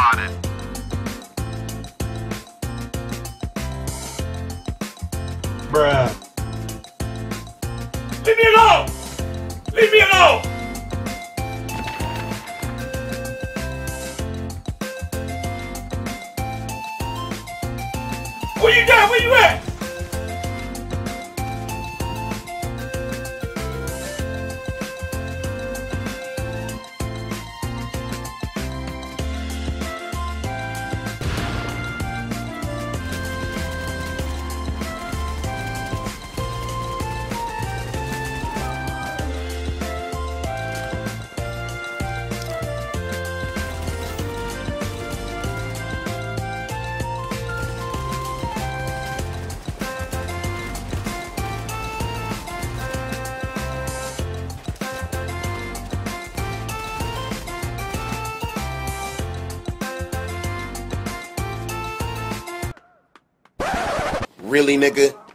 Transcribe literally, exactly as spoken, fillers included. got it. Bruh. Leave me alone! Leave me alone! Where you at? Where you at? Really, nigga?